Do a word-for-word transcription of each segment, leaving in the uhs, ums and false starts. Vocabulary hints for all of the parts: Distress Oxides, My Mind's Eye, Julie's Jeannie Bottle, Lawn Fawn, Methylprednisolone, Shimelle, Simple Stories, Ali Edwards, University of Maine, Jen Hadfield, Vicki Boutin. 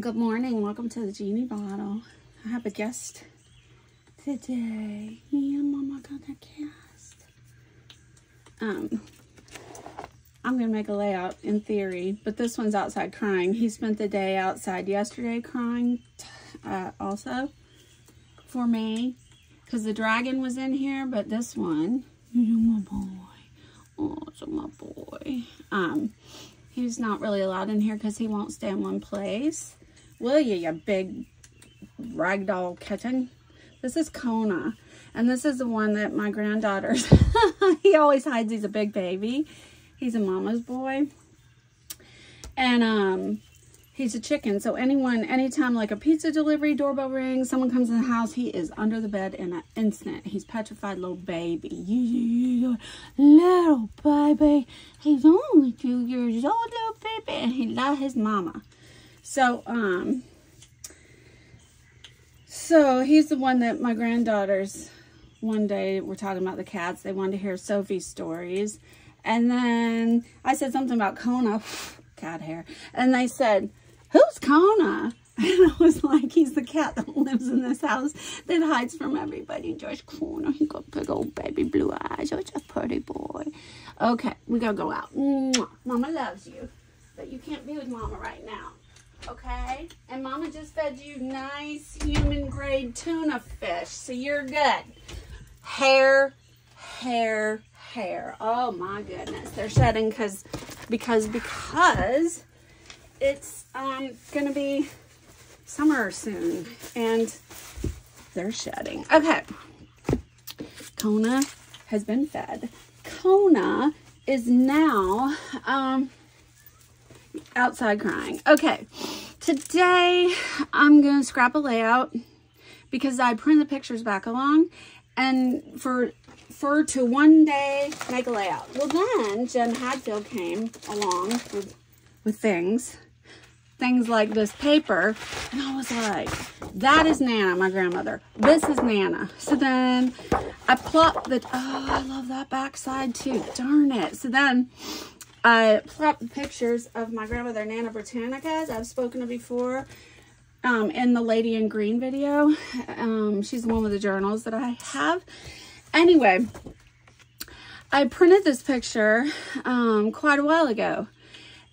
Good morning. Welcome to the Genie Bottle. I have a guest today. Yeah, Mama got that guest. Um, I'm going to make a layout in theory, but this one's outside crying. He spent the day outside yesterday crying uh, also for me because the dragon was in here, but this one, you know, my boy. Oh, it's my boy. Um, he's not really allowed in here because he won't stay in one place. Will you, you big ragdoll kitten? This is Kona. And this is the one that my granddaughter's. He always hides. He's a big baby. He's a mama's boy. And um, he's a chicken. So anyone, anytime like a pizza delivery, doorbell rings, someone comes in the house, he is under the bed in an instant. He's petrified little baby. You, little baby. He's only two years old, little baby. And he loves his mama. So, um... So he's the one that my granddaughters, one day we're talking about the cats. They wanted to hear Sophie's stories. And then I said something about Kona, cat hair. And they said, who's Kona? And I was like, he's the cat that lives in this house that hides from everybody. George Kona, he got big old baby blue eyes. Oh, it's a pretty boy. Okay, we gotta go out. Mwah. Mama loves you, but you can't be with Mama right now. Okay, and Mama just fed you nice human grade tuna fish, so you're good. Hair, hair, hair. Oh my goodness, they're shedding because because because it's um gonna be summer soon, and they're shedding. Okay, Kona has been fed. Kona is now um. outside crying. Okay, today I'm gonna scrap a layout because I printed the pictures back along, and for for to one day make a layout. Well, then Jen Hadfield came along with with things things like this paper, and I was like, that is Nana, my grandmother. This is Nana. So then I plopped the oh I love that backside too, darn it. So then I plopped pictures of my grandmother Nana Britannica, as I've spoken of before, um, in the Lady in Green video. Um, she's the one with the journals that I have. Anyway, I printed this picture um, quite a while ago.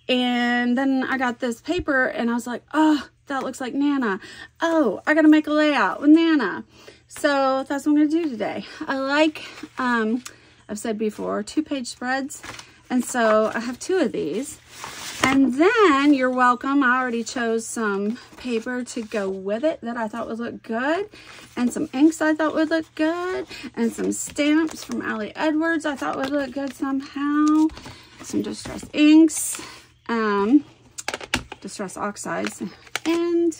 And then I got this paper, and I was like, oh, that looks like Nana. Oh, I got to make a layout with Nana. So that's what I'm going to do today. I like, um, I've said before, two-page spreads. And so I have two of these. And then you're welcome. I already chose some paper to go with it that I thought would look good. And some inks I thought would look good. And some stamps from Ali Edwards I thought would look good somehow. Some Distress inks. Um, Distress Oxides. And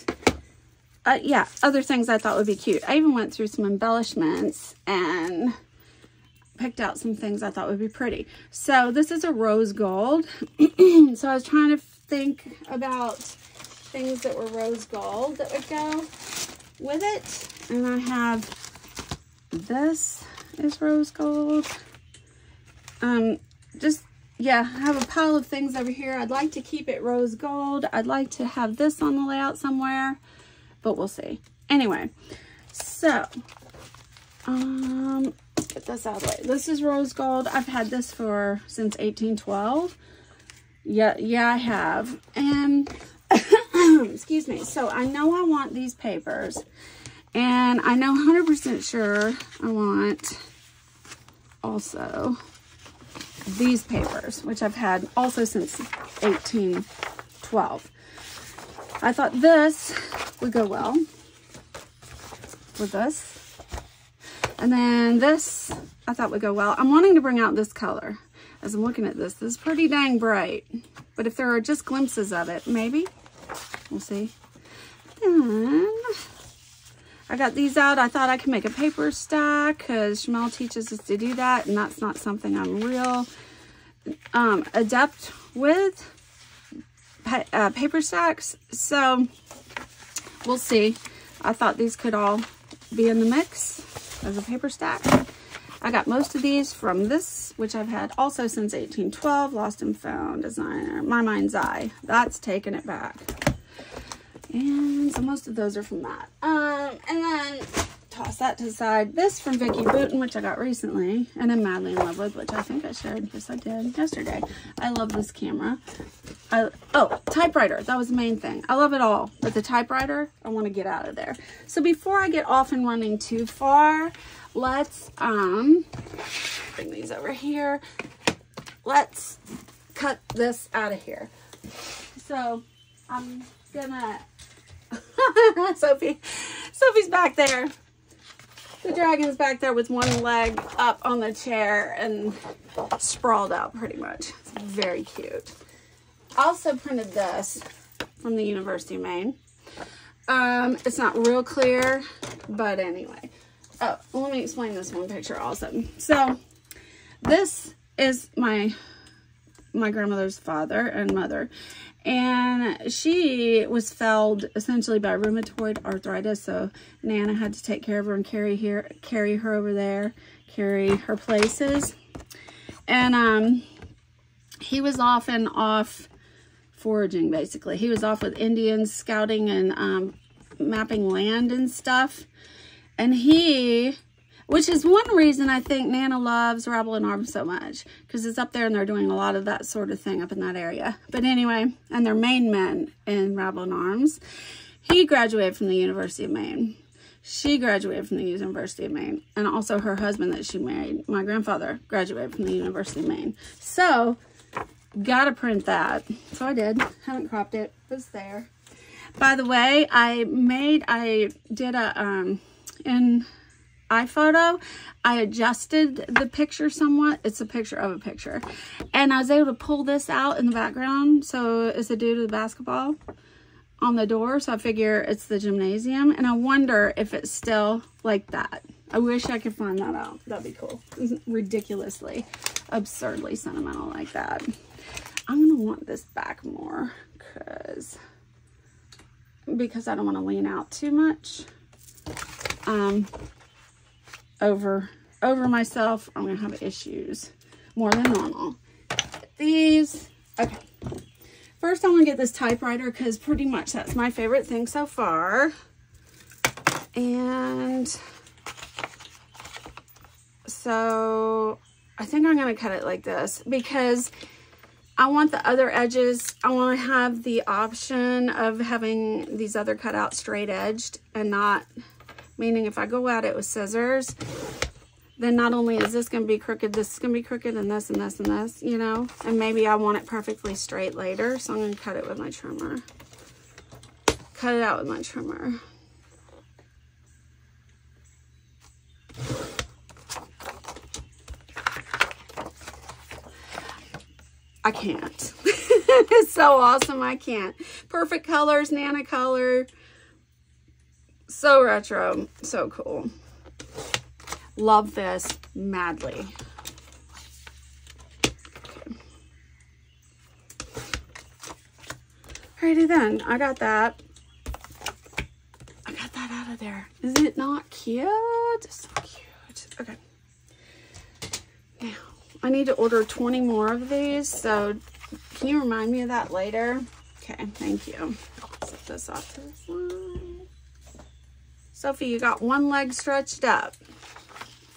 uh, yeah, other things I thought would be cute. I even went through some embellishments and picked out some things I thought would be pretty. So this is a rose gold. So I was trying to think about things that were rose gold that would go with it. And I have, this is rose gold. Um, just, yeah, I have a pile of things over here. I'd like to keep it rose gold. I'd like to have this on the layout somewhere, but we'll see. Anyway, so, um, get this out of the way. This is rose gold. I've had this for since eighteen twelve. Yeah, yeah, I have. And excuse me. So I know I want these papers, and I know one hundred percent sure I want also these papers, which I've had also since eighteen twelve. I thought this would go well with this. And then this, I thought would go well. I'm wanting to bring out this color as I'm looking at this. This is pretty dang bright. But if there are just glimpses of it, maybe. We'll see. Then I got these out. I thought I could make a paper stack because Shimelle teaches us to do that. And that's not something I'm real um, adept with, pa uh, paper stacks. So we'll see. I thought these could all be in the mix as a paper stack. I got most of these from this, which I've had also since eighteen twelve, Lost and Found Designer, My Mind's Eye. That's taking it back. And so most of those are from that. Um, and then toss that to the side. This from Vicki Boutin, which I got recently, and I'm madly in love with, which I think I shared. Yes, I did yesterday. I love this camera. I, oh, typewriter. That was the main thing. I love it all, but the typewriter, I want to get out of there. So before I get off and running too far, let's um, bring these over here. Let's cut this out of here. So I'm gonna, Sophie, Sophie's back there. The dragon's back there with one leg up on the chair and sprawled out pretty much. It's very cute. Also printed this from the University of Maine. Um, it's not real clear, but anyway. Oh, let me explain this one picture also. So this is my my grandmother's father and mother, and she was felled essentially by rheumatoid arthritis, so Nana had to take care of her and carry here carry her over there, carry her places. And um he was off and off foraging, basically. He was off with Indians scouting and um mapping land and stuff. And he, which is one reason I think Nana loves Rabble and Arm so much, because it's up there and they're doing a lot of that sort of thing up in that area. But anyway, and they're Maine men in Rabble and Arms. He graduated from the University of Maine. She graduated from the University of Maine. And also her husband that she married, my grandfather, graduated from the University of Maine. So, gotta print that. So I did. Haven't cropped it. It's there. By the way, I made, I did a, um, in... iPhoto, I adjusted the picture somewhat. It's a picture of a picture. And I was able to pull this out in the background. So it's a dude with basketball on the door. So I figure it's the gymnasium. And I wonder if it's still like that. I wish I could find that out. That'd be cool. Ridiculously, absurdly sentimental like that. I'm going to want this back more because because I don't want to lean out too much. Um... over over myself, I'm gonna have issues more than normal. These, okay, first I want to get this typewriter because pretty much that's my favorite thing so far. And so I think I'm gonna cut it like this because I want the other edges, I want to have the option of having these other cut out straight edged and not, meaning if I go at it with scissors, then not only is this going to be crooked, this is going to be crooked, and this, and this, and this, you know? And maybe I want it perfectly straight later, so I'm going to cut it with my trimmer. Cut it out with my trimmer. I can't. It's so awesome, I can't. Perfect colors, Nana color. So retro, so cool. Love this madly. Okay. Alrighty then, I got that. I got that out of there. Is it not cute? It's so cute. Okay. Now, I need to order twenty more of these, so can you remind me of that later? Okay, thank you. Set this off to the side. Sophie, you got one leg stretched up.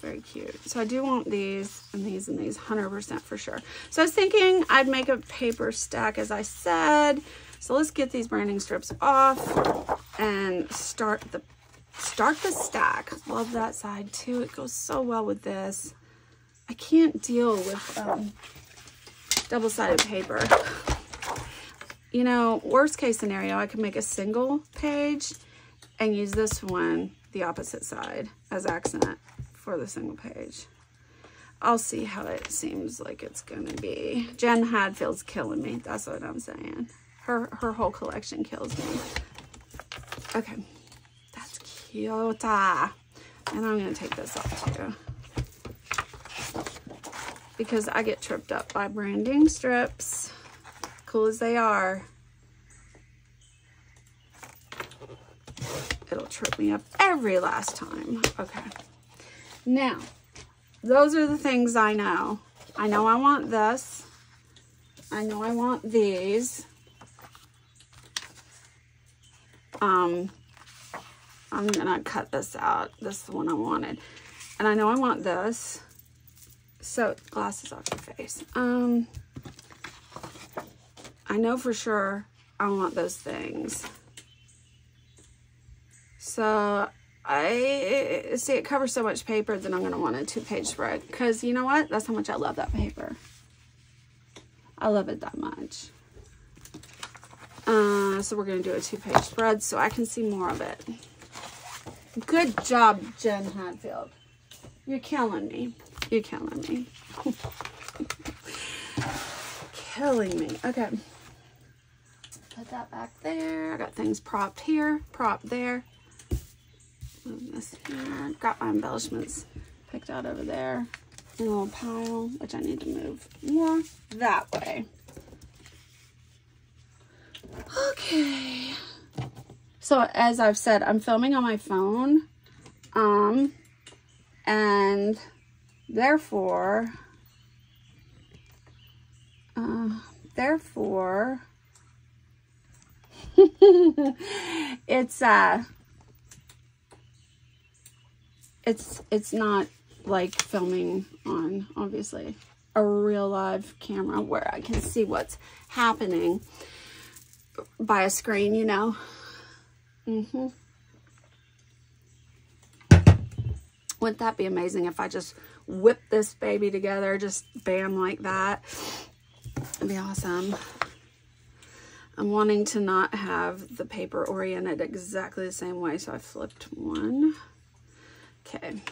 Very cute. So I do want these and these and these one hundred percent for sure. So I was thinking I'd make a paper stack, as I said. So let's get these branding strips off and start the start the stack. Love that side too. It goes so well with this. I can't deal with um, double-sided paper. You know, worst case scenario, I could make a single page and use this one, the opposite side, as accent for the single page. I'll see how it seems like it's gonna be. Jen Hadfield's killing me, that's what I'm saying. Her, her whole collection kills me. Okay, that's cute. And I'm gonna take this off too, because I get tripped up by branding strips, cool as they are. It'll trip me up every last time. Okay. Now, those are the things I know. I know I want this. I know I want these. Um, I'm gonna cut this out. This is the one I wanted. And I know I want this. So, glasses off your face. Um, I know for sure I want those things. So, I see it covers so much paper that I'm gonna want a two-page spread. Because you know what? That's how much I love that paper. I love it that much. Uh, so we're gonna do a two-page spread so I can see more of it. Good job, Jen Hadfield. You're killing me. You're killing me. Killing me. Okay. Put that back there. I got things propped here, propped there. Move this here. Got my embellishments picked out over there in a little pile, which I need to move more that way. Okay. So as I've said, I'm filming on my phone. Um, and therefore, uh, therefore, it's, uh, it's, it's not like filming on, obviously, a real live camera where I can see what's happening by a screen, you know. Mm-hmm. Wouldn't that be amazing if I just whipped this baby together, just bam, like that? It'd be awesome. I'm wanting to not have the paper oriented exactly the same way, so I flipped one. Okay.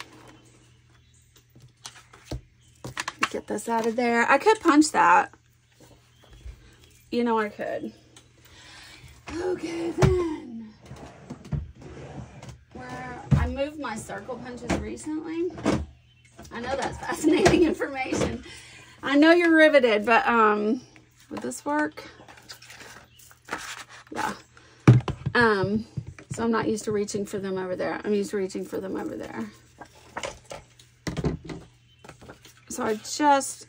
Get this out of there. I could punch that. You know I could. Okay, then. Where I moved my circle punches recently. I know that's fascinating information. I know you're riveted, but um, would this work? Yeah. Um, so I'm not used to reaching for them over there. I'm used to reaching for them over there. So I just,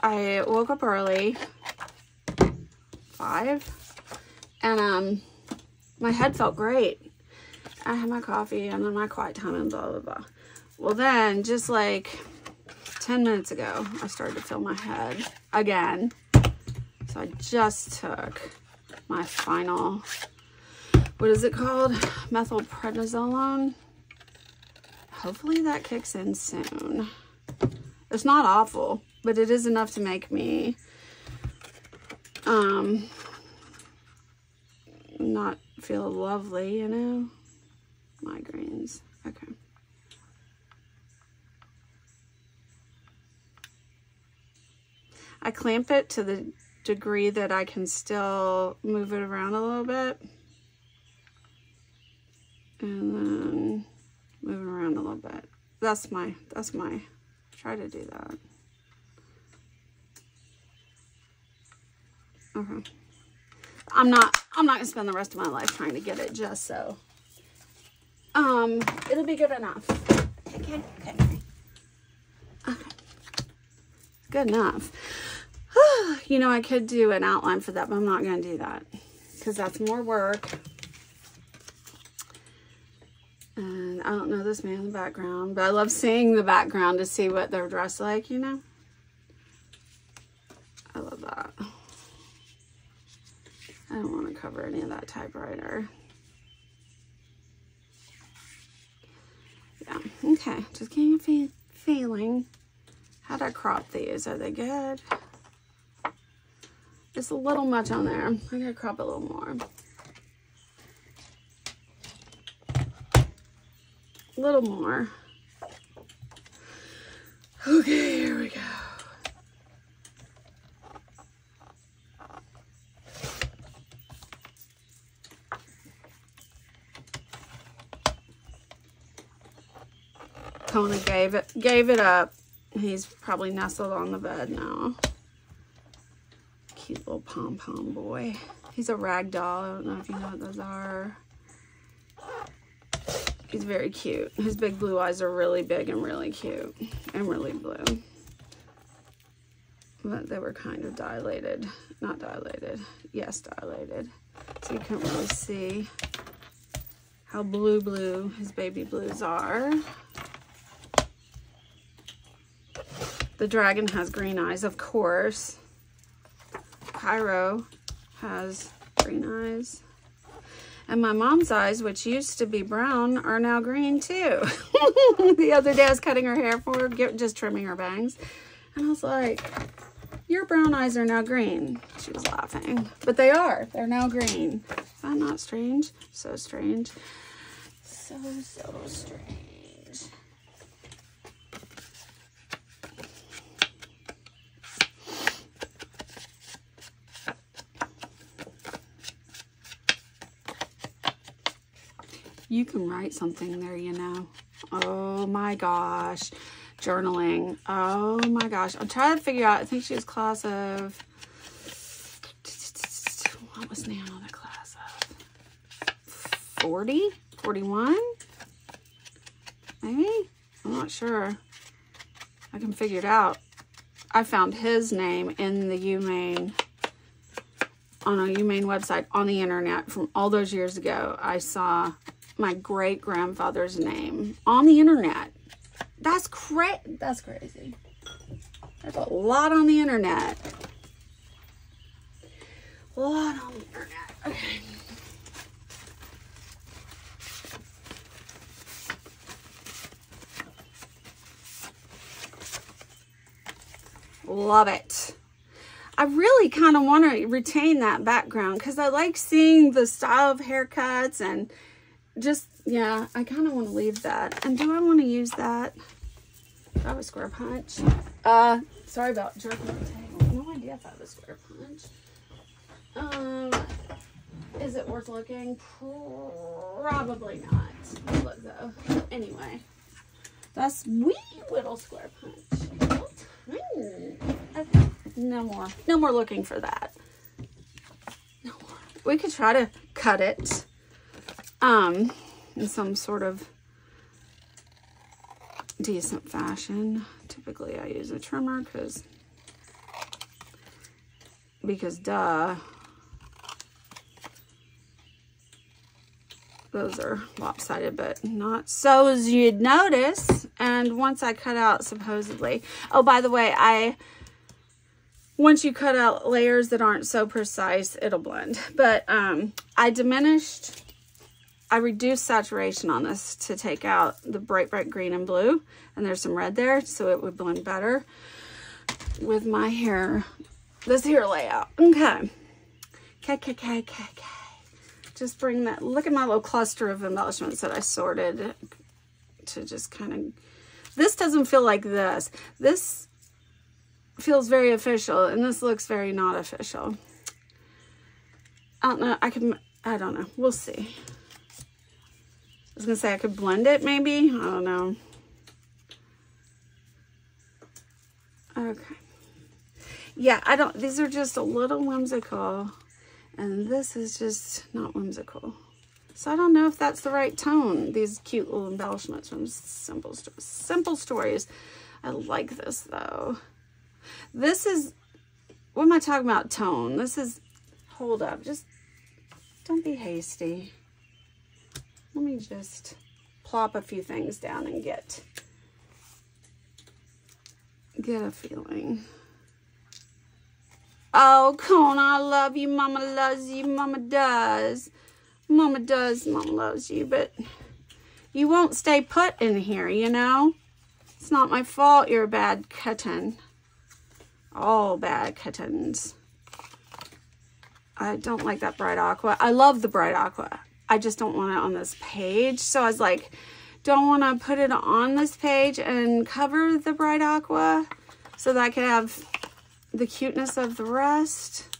I woke up early, five. And um, my head felt great. I had my coffee and then my quiet time and blah, blah, blah. Well, then just like ten minutes ago, I started to feel my head again. So I just took my final, what is it called? Methylprednisolone. Hopefully that kicks in soon. It's not awful, but it is enough to make me, um, not feel lovely, you know. Migraines. Okay. I clamp it to the degree that I can still move it around a little bit. And then move it around a little bit. That's my, that's my, try to do that. Okay. I'm not, I'm not gonna spend the rest of my life trying to get it just so. Um, it'll be good enough. Okay, okay, okay. Okay. Good enough. You know, I could do an outline for that, but I'm not gonna do that because that's more work. And I don't know this man in the background, but I love seeing the background to see what they're dressed like, you know? I love that. I don't want to cover any of that typewriter. Yeah, okay. Just getting a fe feeling. How'd I crop these? Are they good? It's a little much on there. I gotta crop a little more. A little more. Okay, here we go. Kona gave it, gave it up. He's probably nestled on the bed now. Cute little pom-pom boy. He's a rag doll. I don't know if you know what those are. He's very cute. His big blue eyes are really big and really cute and really blue. But they were kind of dilated. Not dilated. Yes, dilated. So you couldn't really see. how blue blue his baby blues are. The dragon has green eyes, of course. Pyro has green eyes. And my mom's eyes, which used to be brown, are now green too. The other day I was cutting her hair for her, just trimming her bangs. And I was like, your brown eyes are now green. She was laughing. But they are. They're now green. Is that not strange? So strange. So, so strange. You can write something there, you know. Oh my gosh. Journaling. Oh my gosh. I'm trying to figure out. I think she was class of. What was Nana the class of? forty? forty-one? Maybe? I'm not sure. I can figure it out. I found his name in the UMaine. On a UMaine website on the internet from all those years ago. I saw my great-grandfather's name on the internet. That's cra- that's crazy. There's a lot on the internet. A lot on the internet. Okay. Love it. I really kind of want to retain that background because I like seeing the style of haircuts and just, yeah, I kind of want to leave that. And do I want to use that? Do I have a square punch? Uh, sorry about jerking the table. No idea if I have a square punch. Um, is it worth looking? Probably not. Look though. So anyway, that's wee little square punch. Tiny. Okay. No more. No more looking for that. No more. We could try to cut it. Um, in some sort of decent fashion. Typically I use a trimmer because, because duh, those are lopsided, but not so as you'd notice. And once I cut out supposedly, oh, by the way, I, once you cut out layers that aren't so precise, it'll blend. But, um, I diminished... I reduced saturation on this to take out the bright, bright green and blue. And there's some red there, so it would blend better with my hair, this hair layout. Okay. Okay, okay, okay, okay, okay. Just bring that, look at my little cluster of embellishments that I sorted to just kind of, this doesn't feel like this. This feels very official, and this looks very not official. I don't know, I can, I don't know, we'll see. I was gonna say I could blend it maybe. I don't know. Okay. Yeah, I don't, these are just a little whimsical and this is just not whimsical. So I don't know if that's the right tone. These cute little embellishments from Simple, Simple Stories. I like this though. This is, what am I talking about tone? This is, hold up, just don't be hasty. Let me just plop a few things down and get, get a feeling. Oh, Kona, I love you. Mama loves you. Mama does. Mama does. Mama loves you. But you won't stay put in here, you know? It's not my fault you're a bad kitten. All bad kittens. I don't like that bright aqua. I love the bright aqua. I just don't want it on this page. So I was like, don't want to put it on this page and cover the bright aqua so that I could have the cuteness of the rest.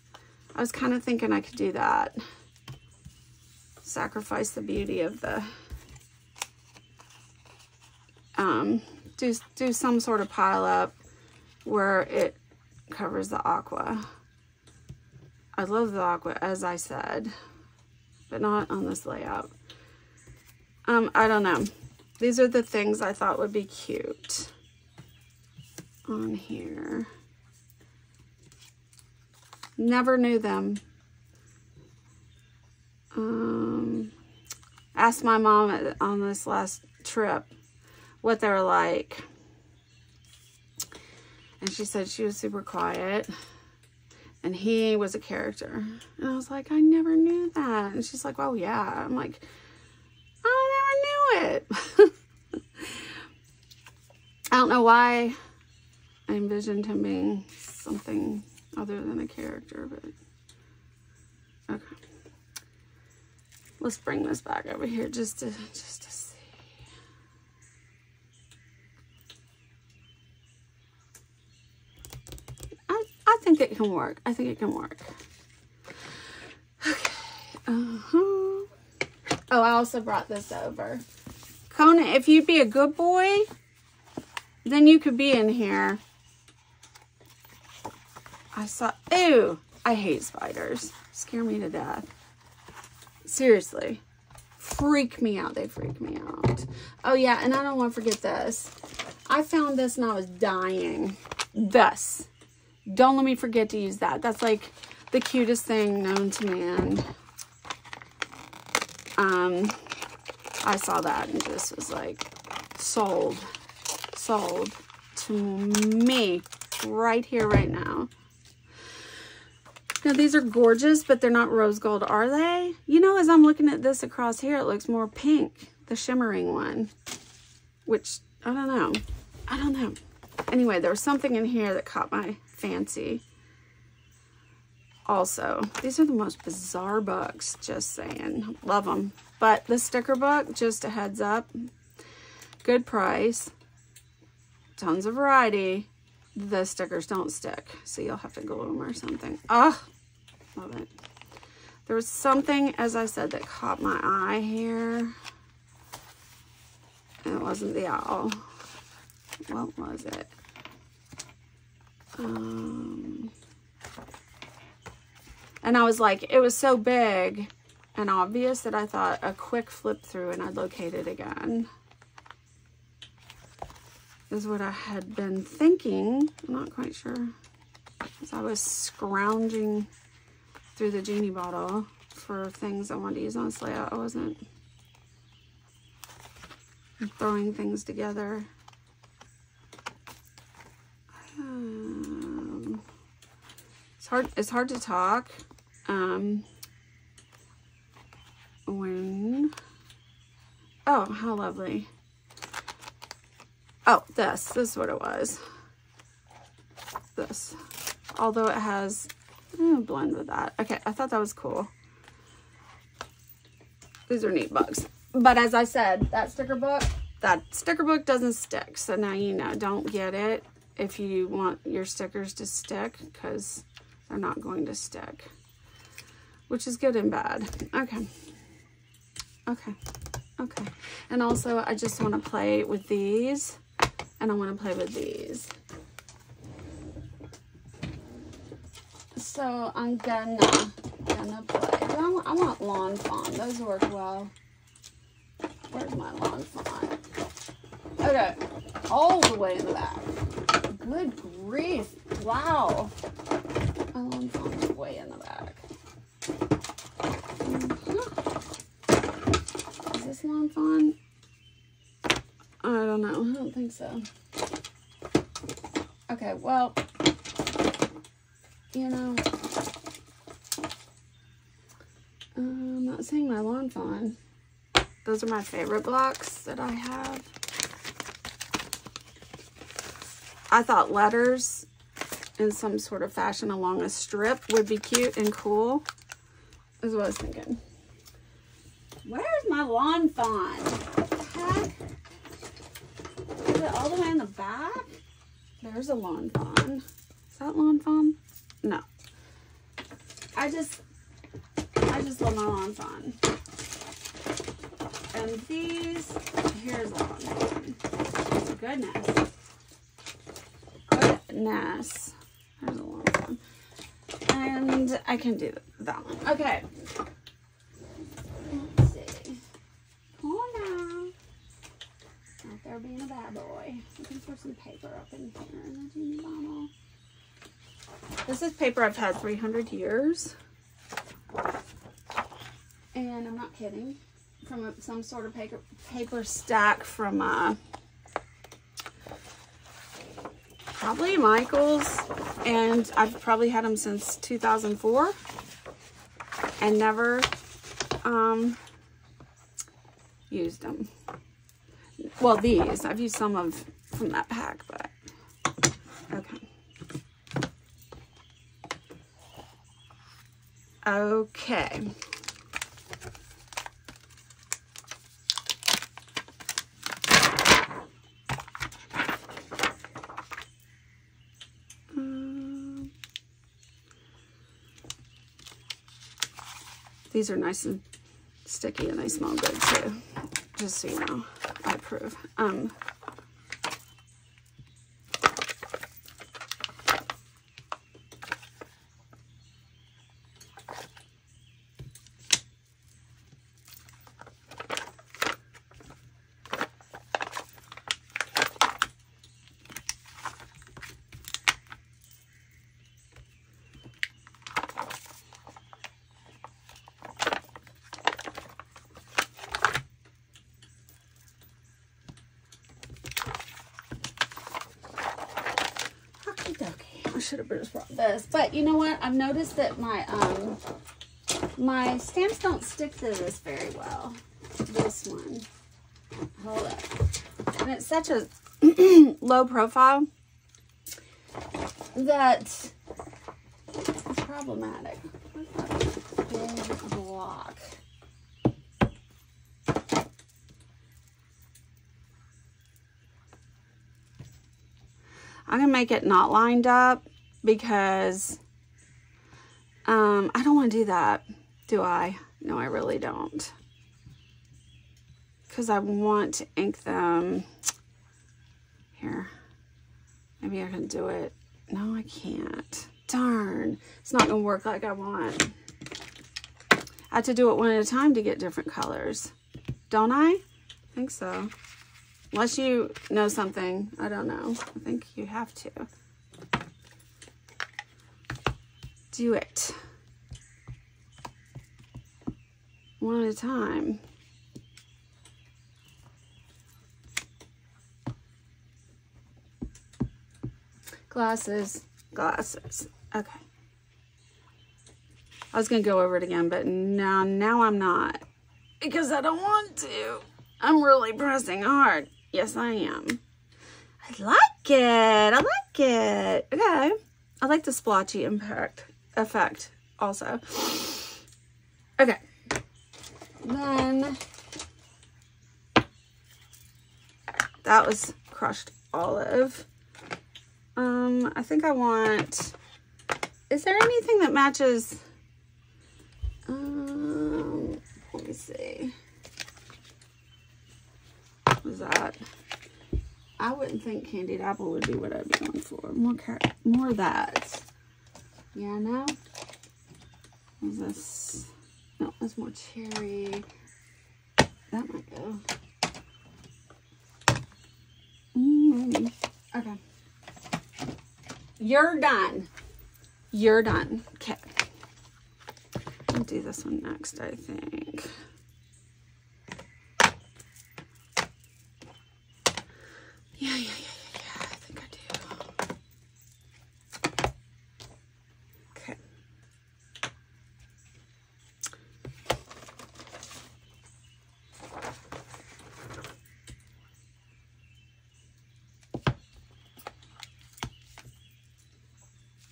I was kind of thinking I could do that. Sacrifice the beauty of the, um, do, do some sort of pile up where it covers the aqua. I love the aqua, as I said. But not on this layout. Um, I don't know. These are the things I thought would be cute on here. Never knew them. Um, I asked my mom on this last trip what they were like. And she said she was super quiet. And he was a character. And I was like, I never knew that. And she's like, well, yeah. I'm like, I never knew it. I don't know why I envisioned him being something other than a character, but okay. Let's bring this back over here just to, just to see. I, I think it can work. I think it can work. Okay. Uh-huh. Oh, I also brought this over. Conan, if you'd be a good boy, then you could be in here. I saw, ew, I hate spiders. Scare me to death. Seriously. Freak me out. They freak me out. Oh, yeah, and I don't want to forget this. I found this and I was dying. This. Don't let me forget to use that. That's like the cutest thing known to man. Um, I saw that and just was like, sold. Sold to me right here, right now. Now, these are gorgeous, but they're not rose gold, are they? You know, as I'm looking at this across here, it looks more pink, the shimmering one, which, I don't know. I don't know. Anyway, there was something in here that caught my fancy. Also, these are the most bizarre books, just saying. Love them. But the sticker book, just a heads up, good price, tons of variety. The stickers don't stick, so you'll have to glue them or something. Oh, love it. There was something, as I said, that caught my eye here. And it wasn't the owl. What was it? Um, and I was like, it was so big and obvious that I thought a quick flip through and I'd locate it again. Is what I had been thinking. I'm not quite sure. Because I was scrounging through the genie bottle for things I wanted to use on this layout. I wasn't throwing things together. Um, it's hard, it's hard to talk um, when, oh, how lovely. Oh, this. This is what it was. This. Although it has... I'll blend with that. Okay, I thought that was cool. These are neat books. But as I said, that sticker book, that sticker book doesn't stick. So now you know. Don't get it if you want your stickers to stick, because they're not going to stick. Which is good and bad. Okay. Okay. Okay. And also, I just want to play with these. And I want to play with these. So I'm gonna, gonna play. I want, I want Lawn Fawn. Those work well. Where's my Lawn Fawn? Okay. All the way in the back. Good grief. Wow. My Lawn Fawn's way in the back. Mm-hmm. Is this Lawn Fawn? I don't know. I don't think so. Okay, well, you know, I'm not seeing my Lawn Fawn. Those are my favorite blocks that I have. I thought letters in some sort of fashion along a strip would be cute and cool, is what I was thinking. Where's my Lawn Fawn? What the heck? All the way in the back. There's a Lawn Fawn. Is that Lawn Fawn? No. I just, I just love my Lawn Fawn. And these, here's Lawn Fawn. Goodness. Goodness. There's a Lawn Fawn. And I can do that one. Okay. There being a bad boy. Looking for some paper up in here in the genie bottle. This is paper I've had three hundred years. And I'm not kidding. from a, some sort of paper, paper stack from uh, probably Michael's, and I've probably had them since two thousand four and never um, used them. Well, these, I've used some of from that pack, but okay. Okay. Um, these are nice and sticky and they smell good too, just so you know. I approve. Um, should have just brought this, but you know what, I've noticed that my um my stamps don't stick to this very well. This one, hold up, and it's such a low profile that it's problematic. Big block. I'm gonna make it not lined up, because um, I don't want to do that, do I? No, I really don't, because I want to ink them. Here, maybe I can do it. No, I can't. Darn, it's not gonna work like I want. I have to do it one at a time to get different colors, don't I? I think so. Unless you know something, I don't know. I think you have to. Do it one at a time. Glasses, glasses. Okay. I was gonna go over it again, but now, now I'm not, because I don't want to. I'm really pressing hard. Yes, I am. I like it. I like it. Okay. I like the splotchy impact effect also. Okay. Then that was crushed olive. Um, I think I want, is there anything that matches? Um, let me see. Was that? I wouldn't think candied apple would be what I'd be going for. More carrot, more of that. Yeah, no. Is this? No, that's more cherry. That might go. Mm-hmm. Okay. You're done. You're done. Okay. I'll do this one next, I think. Yeah, yeah, yeah, yeah, yeah, I think I do. Okay.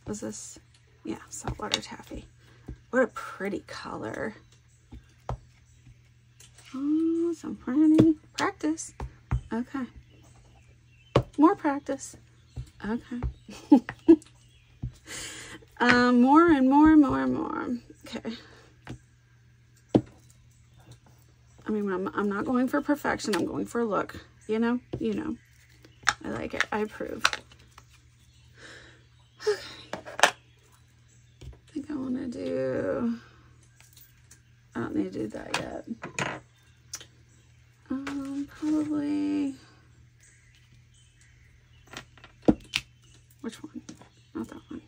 Was this? Yeah, saltwater taffy. What a pretty color. Oh, so pretty. Practice. Okay. More practice. Okay. um, more and more and more and more. Okay. I mean, I'm, I'm not going for perfection. I'm going for a look. You know? You know. I like it. I approve. Okay. I think I want to do... I don't need to do that yet. Um, probably... Which one? Not that one.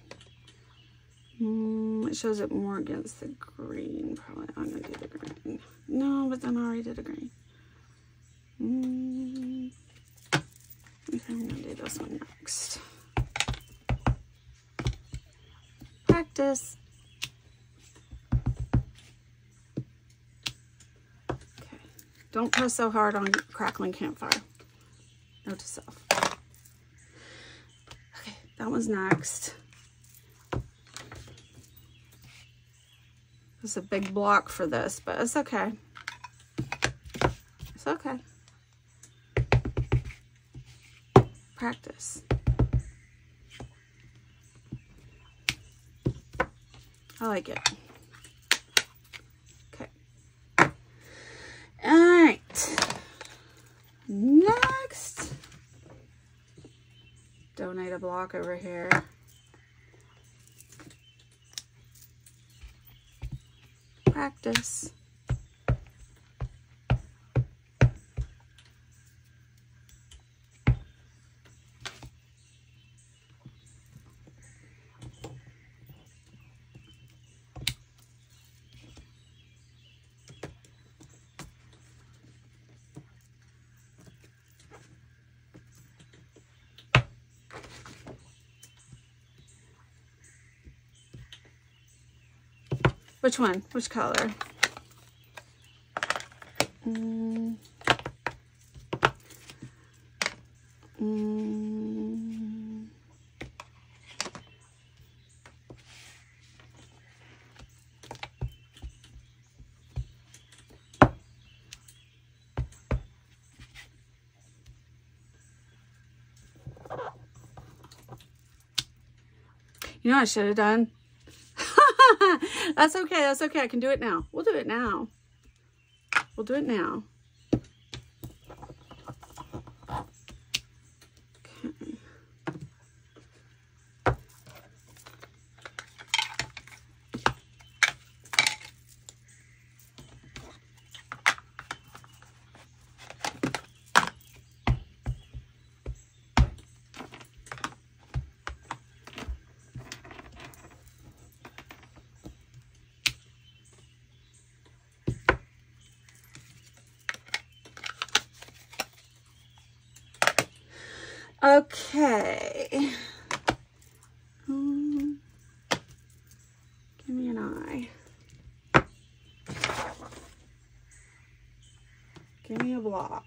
Mm, it shows it more against the green, probably. I'm gonna do the green. No, but then I already did a green. Mm. Okay, I'm gonna do this one next. Practice. Okay, don't press so hard on crackling campfire. Note to self. Okay, that one's next. It's a big block for this, but it's okay. It's okay. Practice. I like it. Okay. All right. Next. Donate a block over here. Practice. Which one? Which color? Mm. Mm. You know what I should have done? That's okay. That's okay. I can do it now. We'll do it now. We'll do it now. Okay. Okay. Um, give me an eye. Give me a block.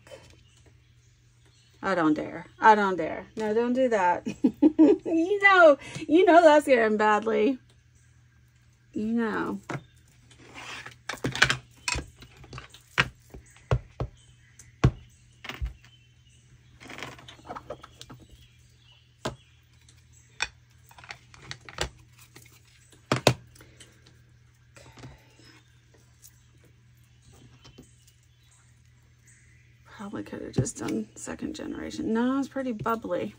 I don't dare. I don't dare. No, don't do that. You know, you know that's going to end badly. You know. Probably could have just done second generation. No, it's pretty bubbly.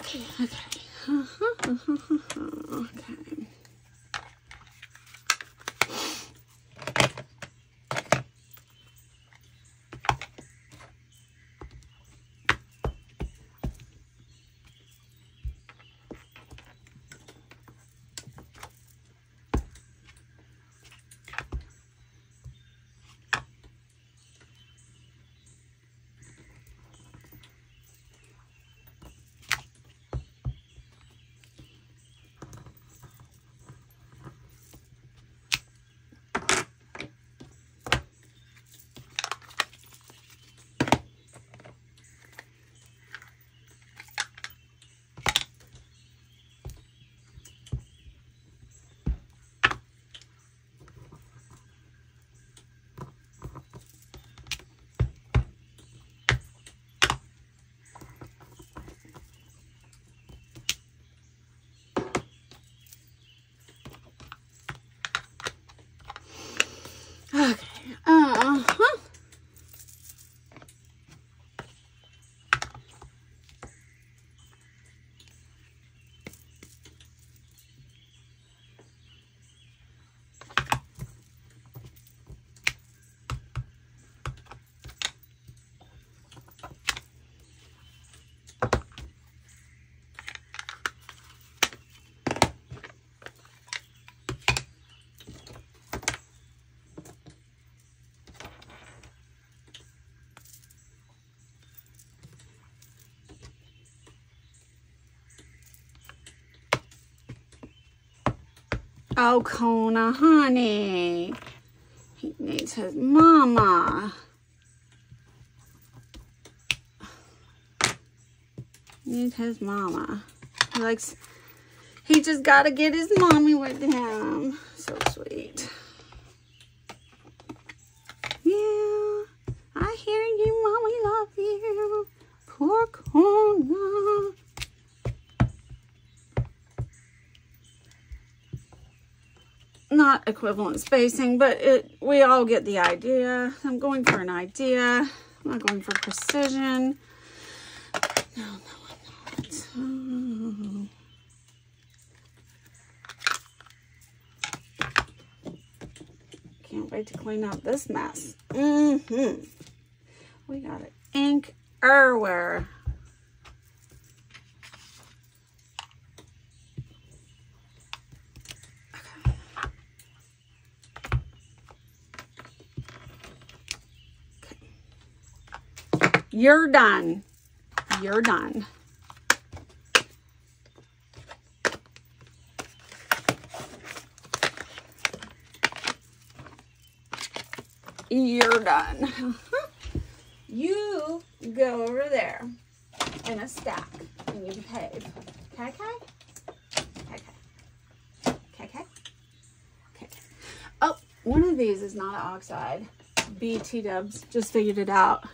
Okay, okay. Okay. Oh, Kona, honey. He needs his mama. Needs his mama. He likes, he just got to get his mommy with him. So sweet. Yeah, I hear you, mommy, love you. Poor Kona. Not equivalent spacing, but it, we all get the idea. I'm going for an idea. I'm not going for precision. No, no, I'm not. Oh. Can't wait to clean up this mess. Mm-hmm. We got an ink everywhere. You're done. You're done. You're done. You go over there in a stack and you behave. Okay, okay? Okay, okay? Okay. Oh, one of these is not an oxide. B T dubs. Just figured it out.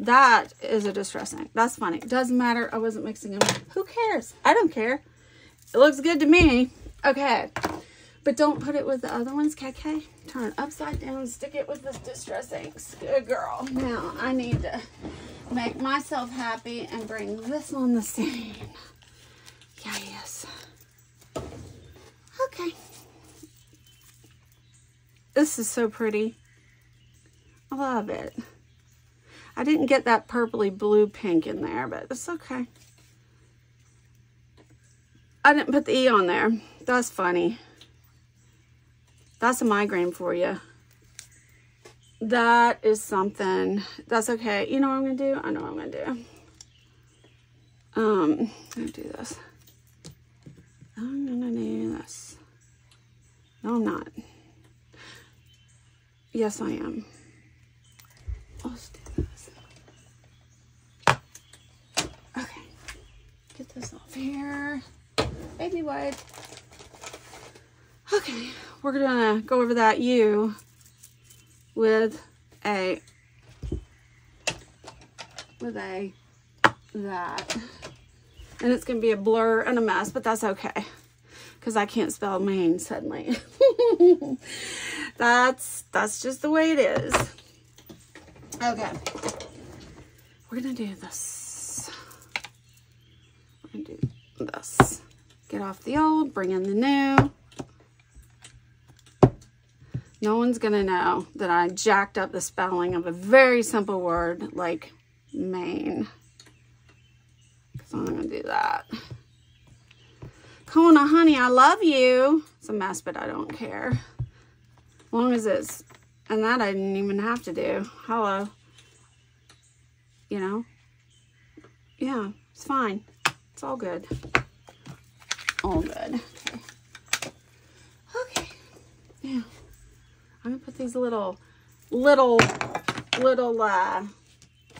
That is a distress ink. That's funny. It doesn't matter. I wasn't mixing them. Who cares? I don't care. It looks good to me. Okay. But don't put it with the other ones, K K. Turn it upside down and stick it with this distress inks. Good girl. Now, I need to make myself happy and bring this on the scene. Yeah, yes. Okay. This is so pretty. I love it. I didn't get that purpley blue pink in there, but it's okay. I didn't put the E on there. That's funny. That's a migraine for you. That is something. That's okay. You know what I'm going to do? I know what I'm going to do. Um, I'm going to do this. I'm going to do this. No, I'm not. Yes, I am. I'll do this. Get this off here. Baby wipe. Okay, we're gonna go over that U with a, with a, that. And it's gonna be a blur and a mess, but that's okay. Cause I can't spell Maine suddenly. that's, that's just the way it is. Okay. We're gonna do this. Do this. Get off the old, bring in the new. No one's gonna know that I jacked up the spelling of a very simple word like Maine. Because I'm gonna do that. Kona, honey, I love you. It's a mess, but I don't care. As long as it's, and that I didn't even have to do. Hello. You know? Yeah, it's fine. It's all good. All good. Okay. Okay. Yeah. I'm gonna put these little, little, little, uh,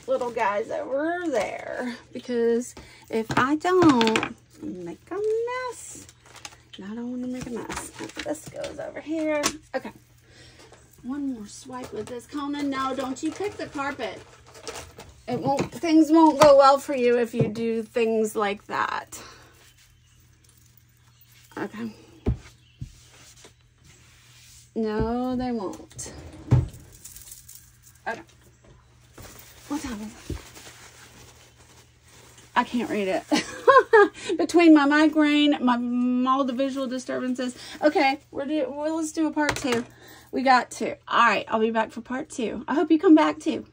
little guys over there because if I don't make a mess, and I don't want to make a mess. This goes over here. Okay. One more swipe with this, Kona. No, don't you pick the carpet. It won't, things won't go well for you if you do things like that. Okay. No, they won't. Okay. What time is it? I can't read it. Between my migraine, my all the visual disturbances. Okay, we're do, well, let's do a part two. We got two. All right, I'll be back for part two. I hope you come back too.